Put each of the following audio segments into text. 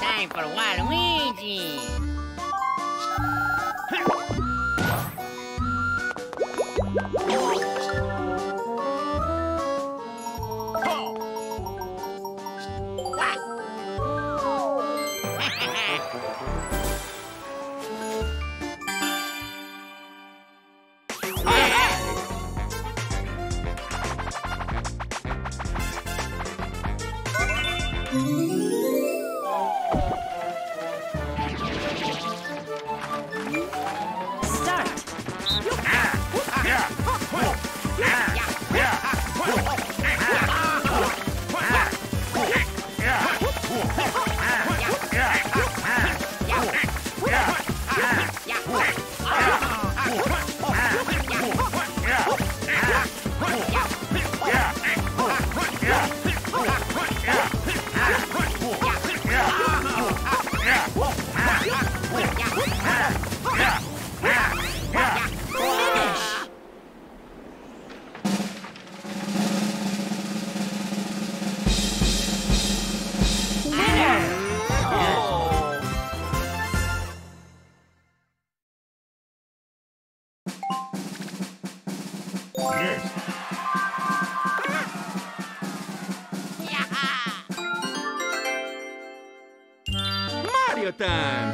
Time for Waluigi! Start! Yeah! Mario time!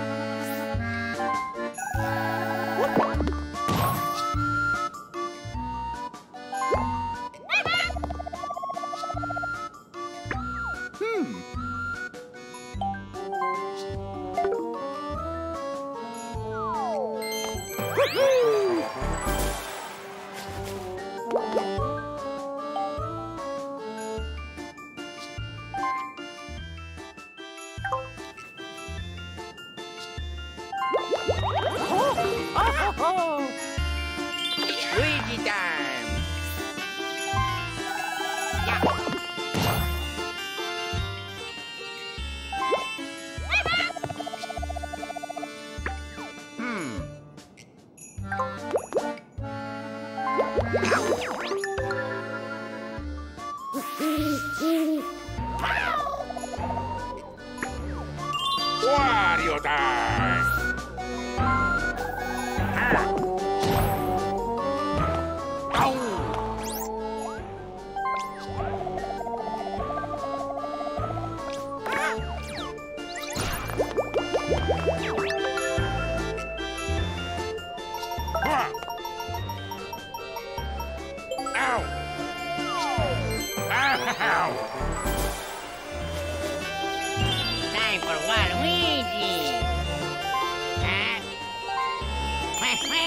Time for Waluigi! Ow!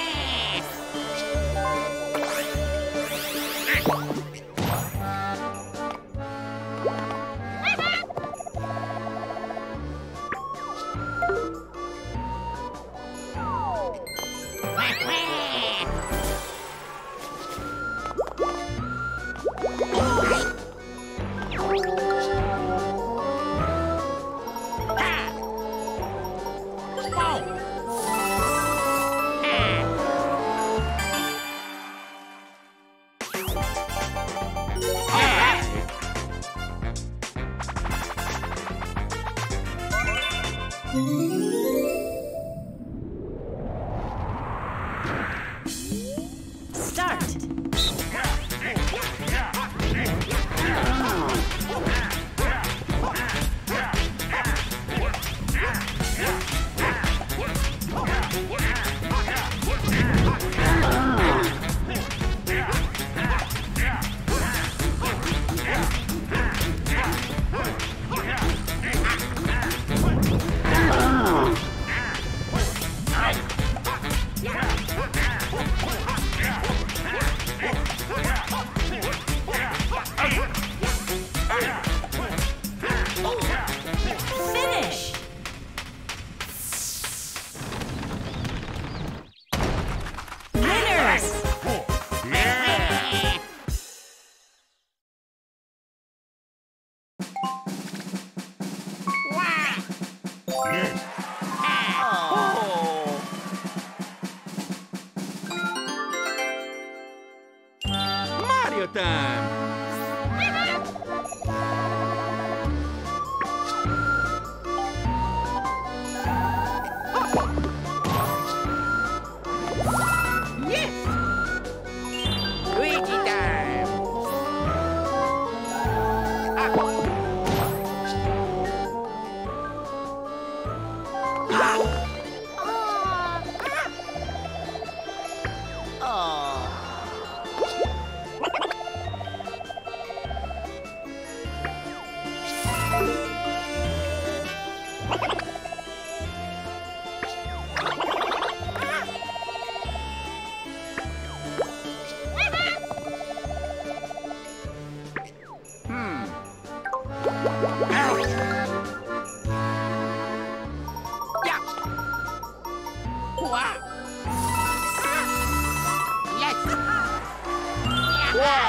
Yes.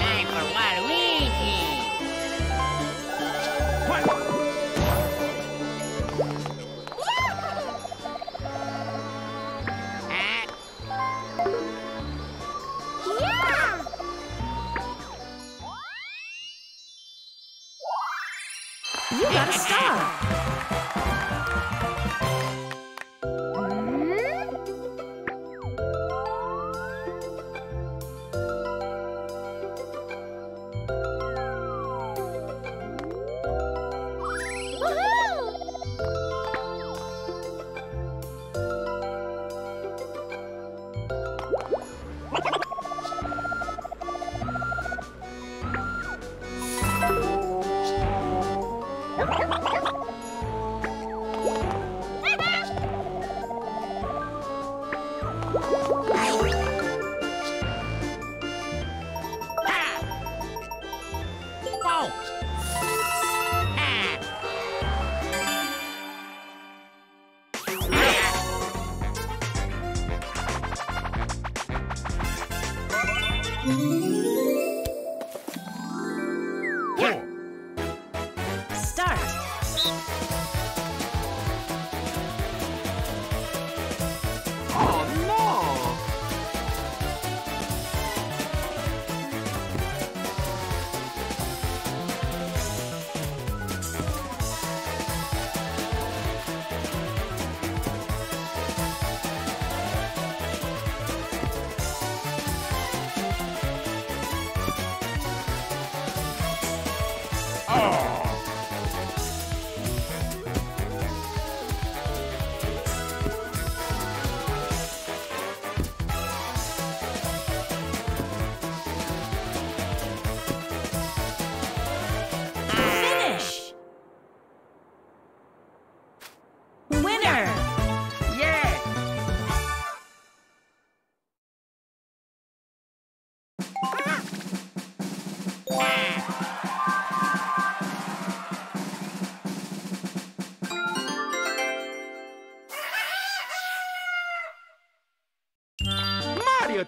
time for Waluigi! You got a star!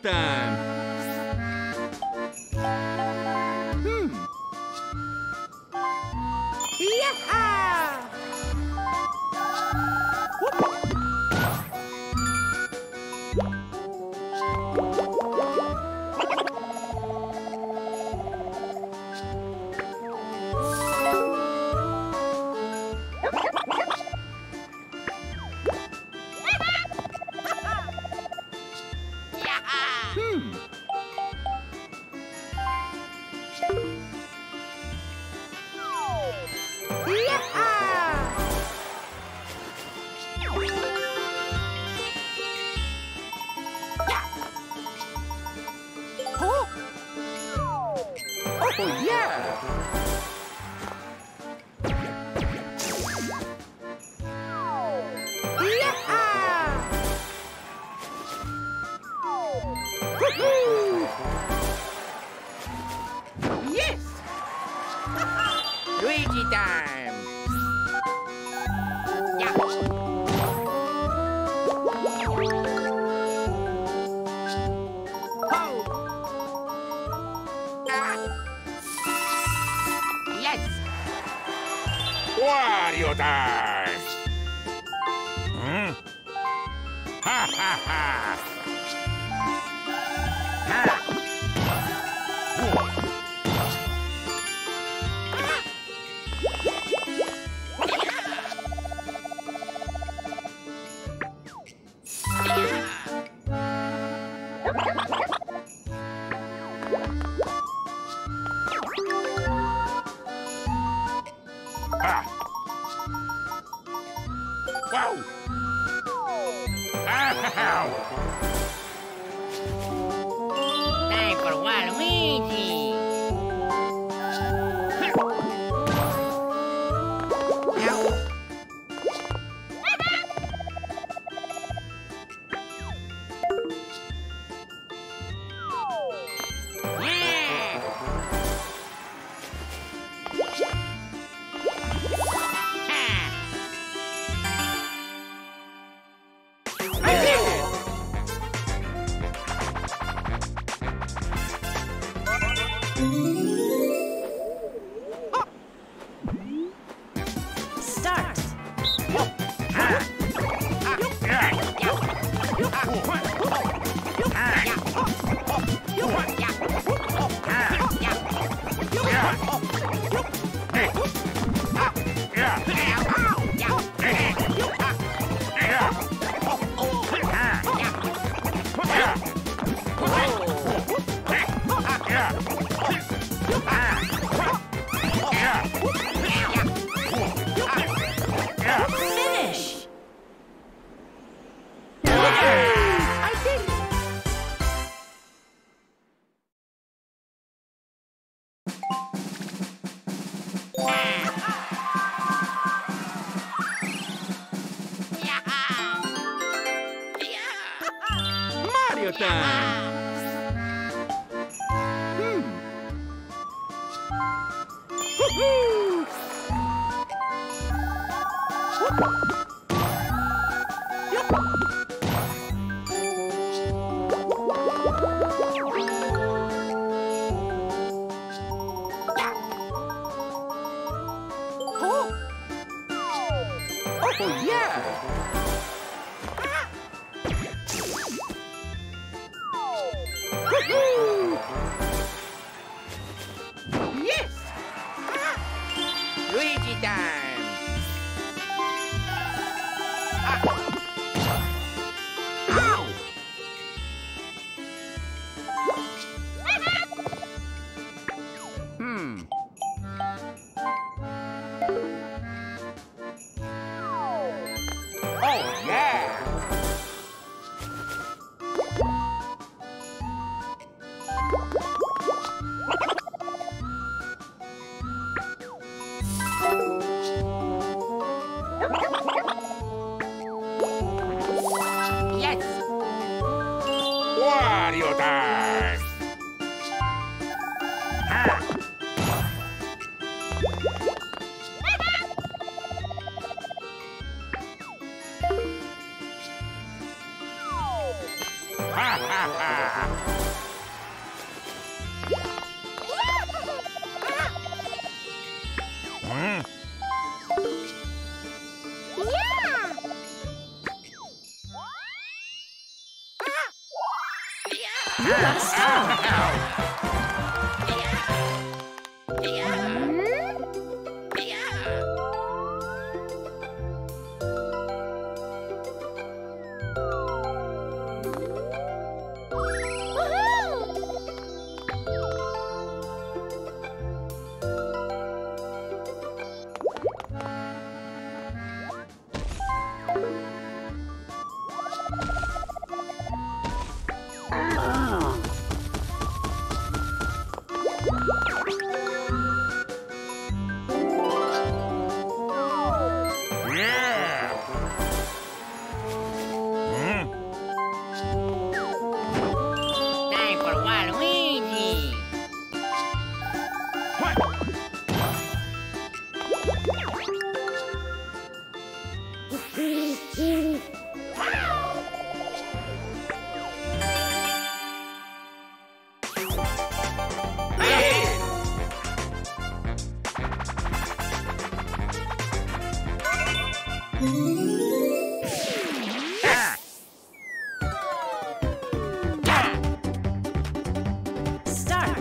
Time. Yeah! Luigi time! Yeah. Oh. Yes! Wario time! Ha ha ha! Time for Waluigi! Finish! I did it! Woohoo! Oh! Oh yeah! Yes! Luigi time! Ow! Oh yeah! Wario time! Ha ha ha! Let's go! Waluigi! Start!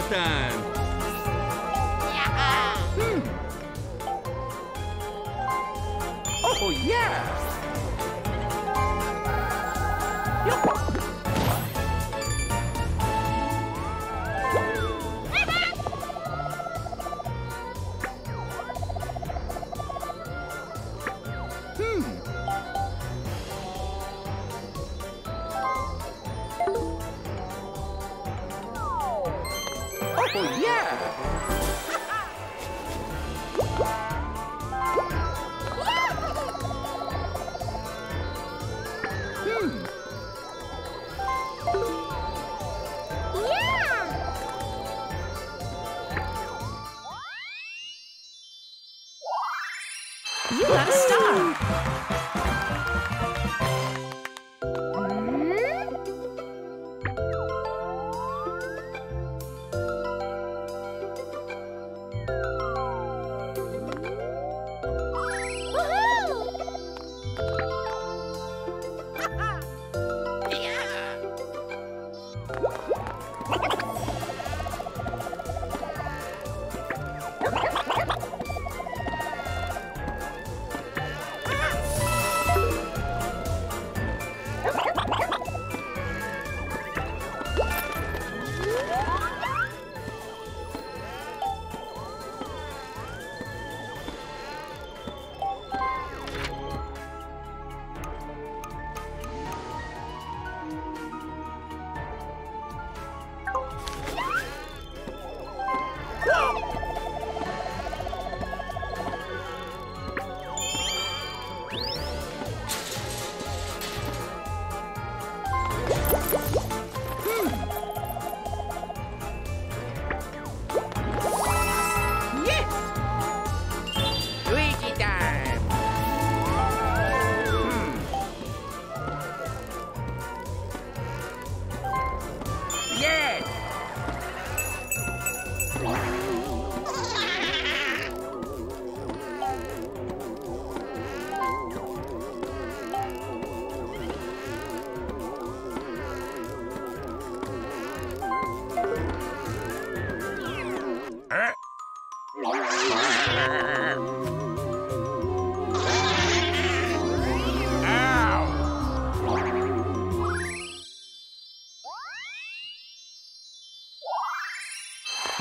Mario time! Yeah. Oh, yeah! Oh, yeah! Yeah!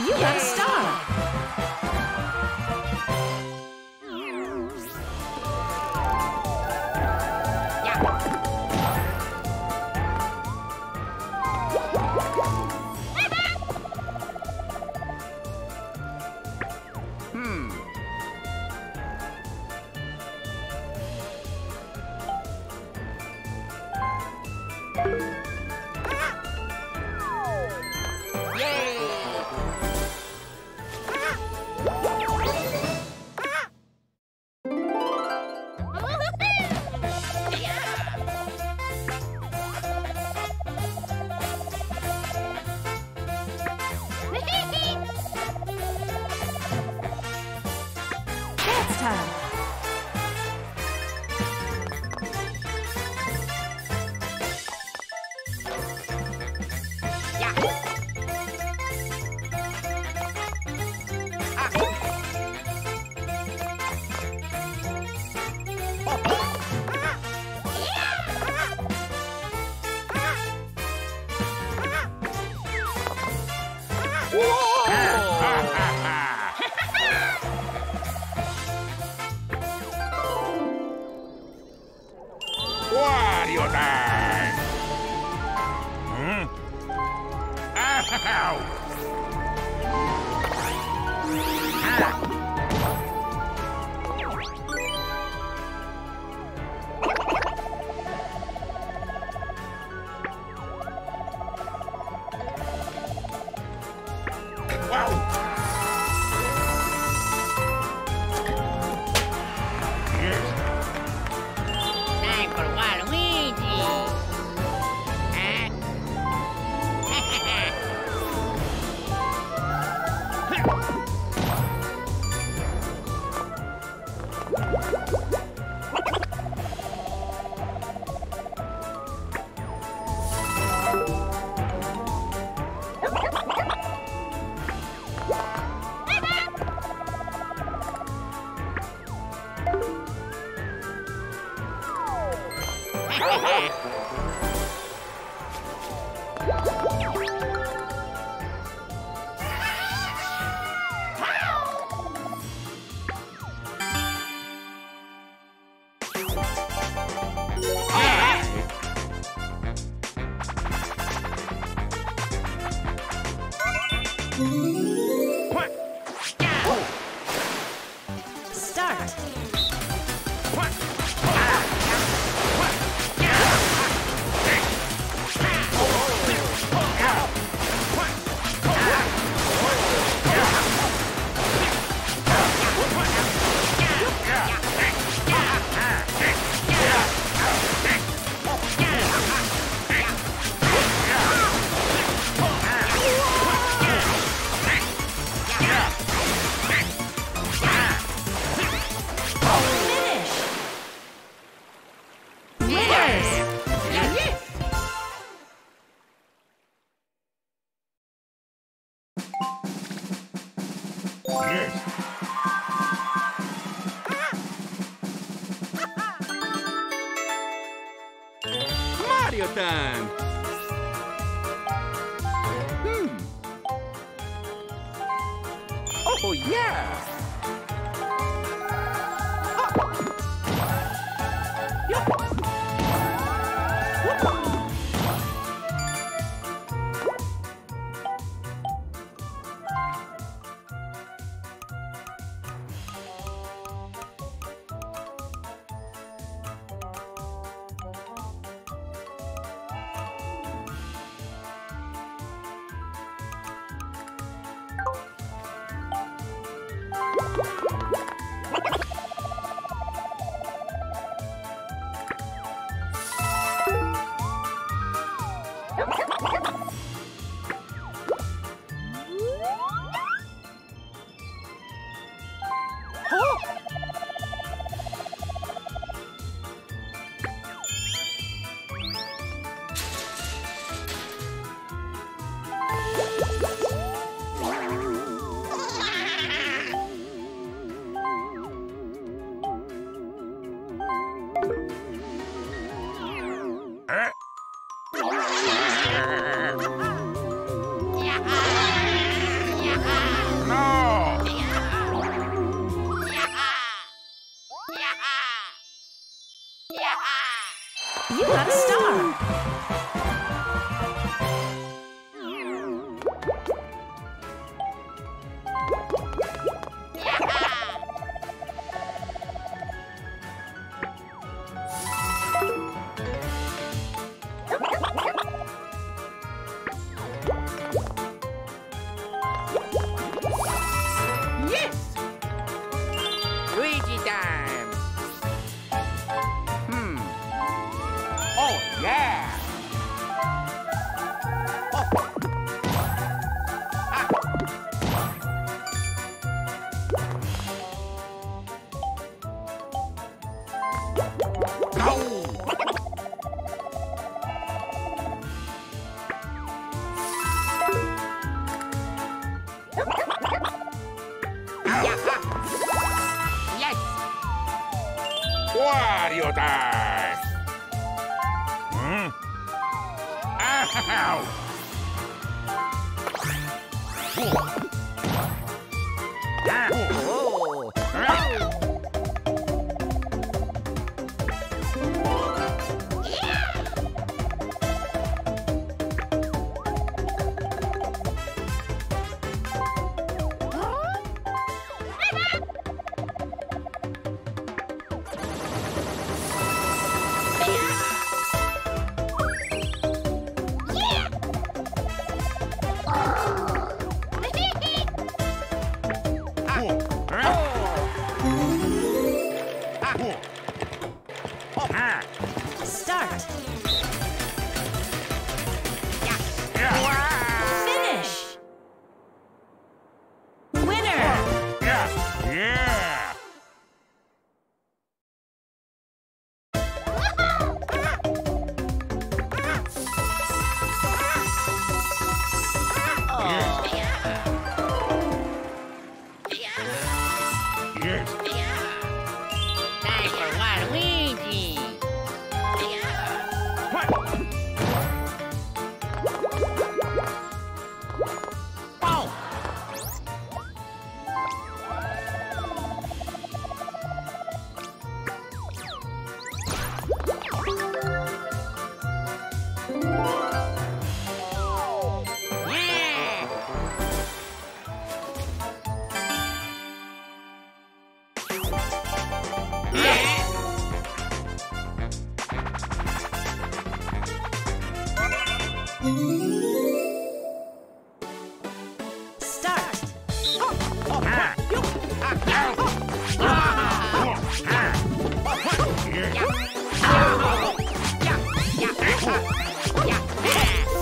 You got a star! You got a star! Wario time! Ow!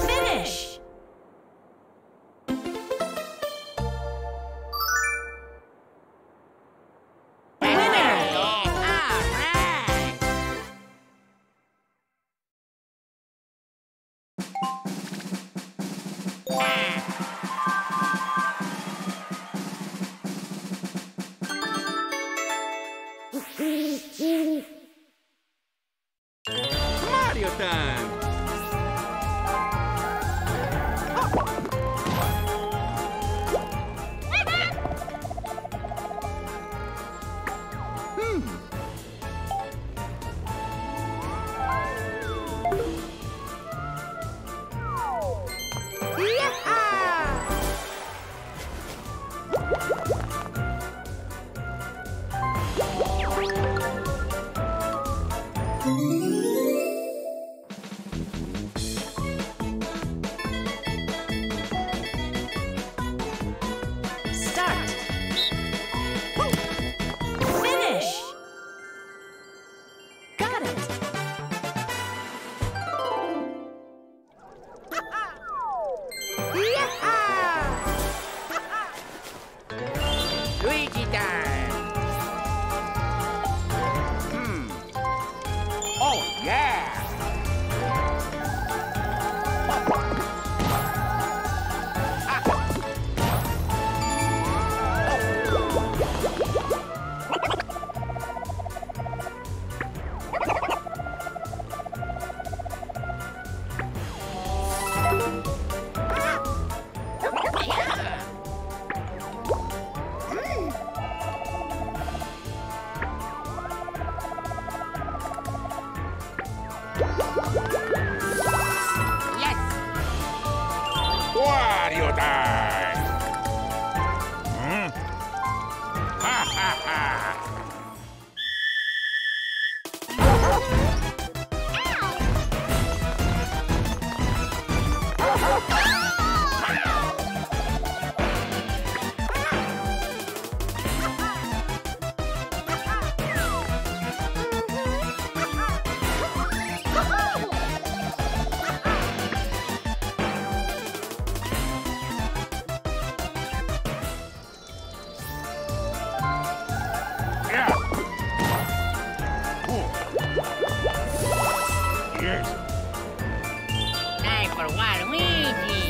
Finish. Winner. All right. Mario time. Time for Waluigi!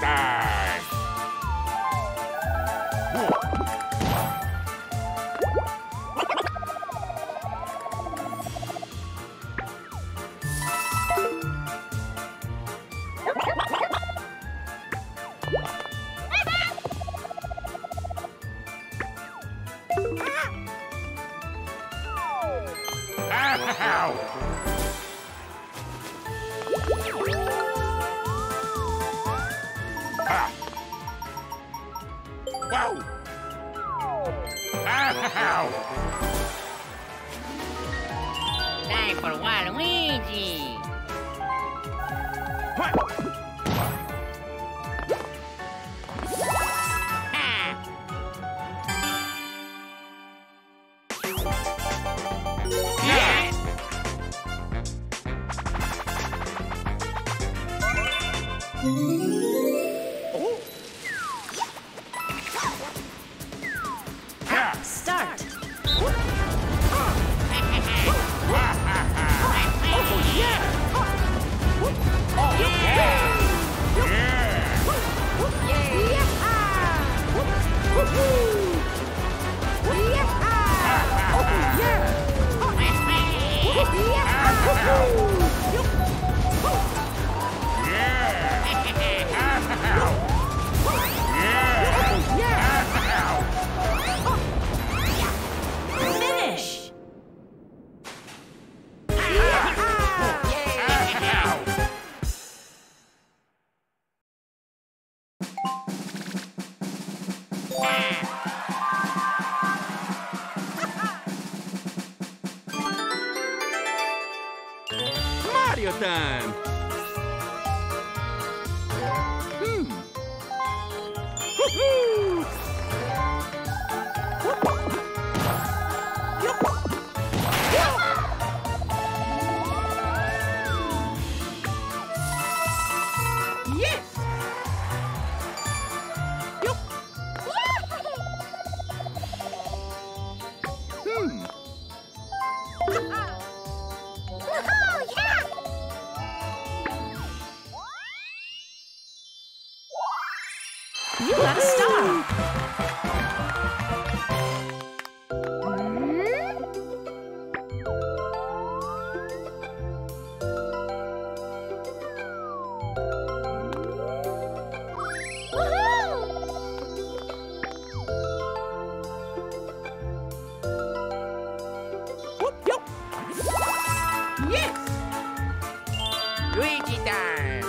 time! Time for Waluigi! Time. You got a star! Woohoo! Whoop, yep. Yes! Luigi time!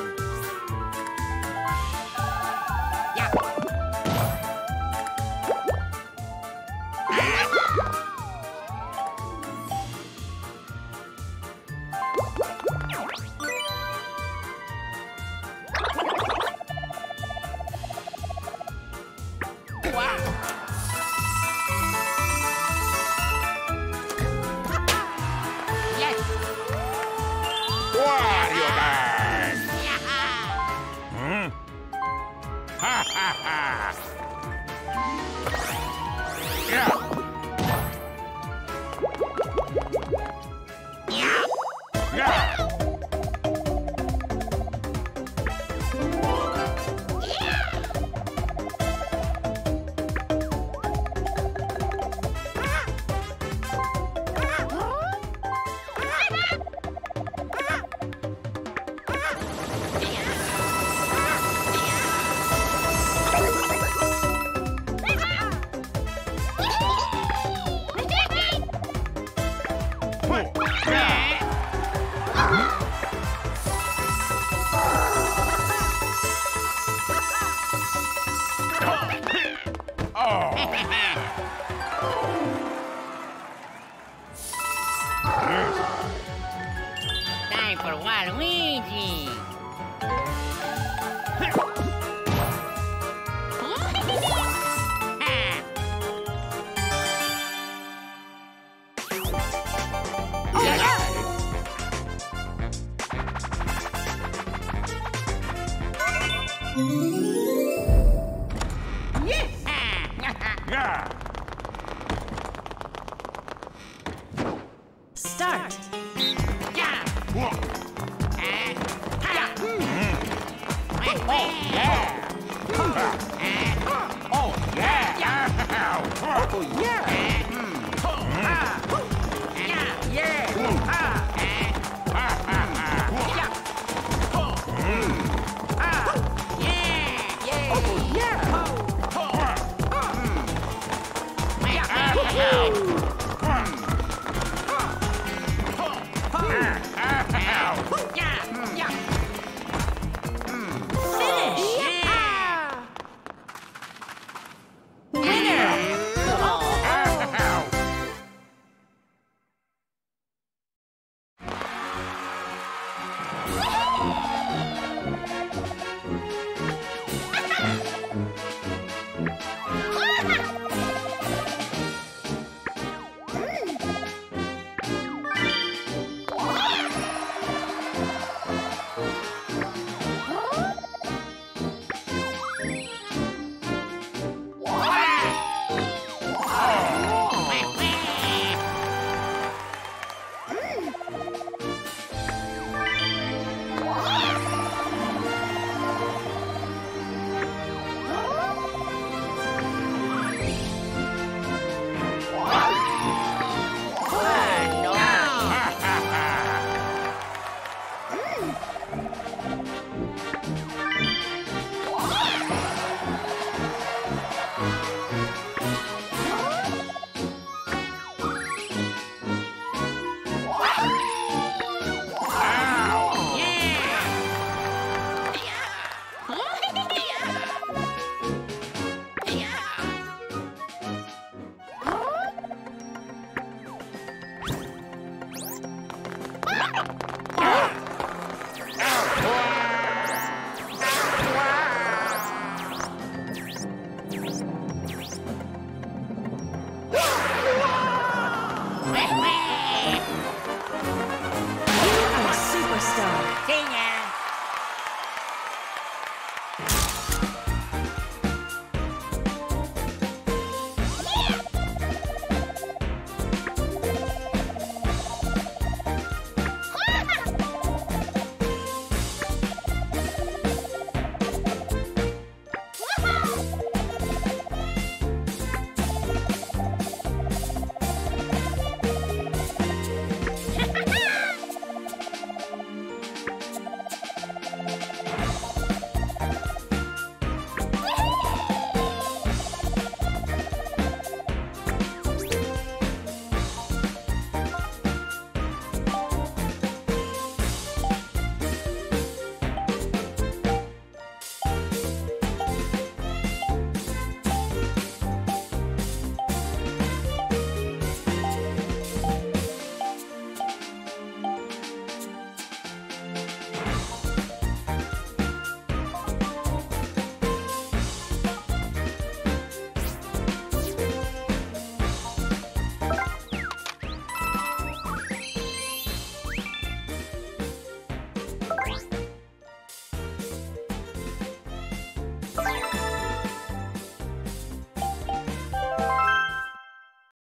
Time for Waluigi! Yeah! And oh yeah! Oh yeah!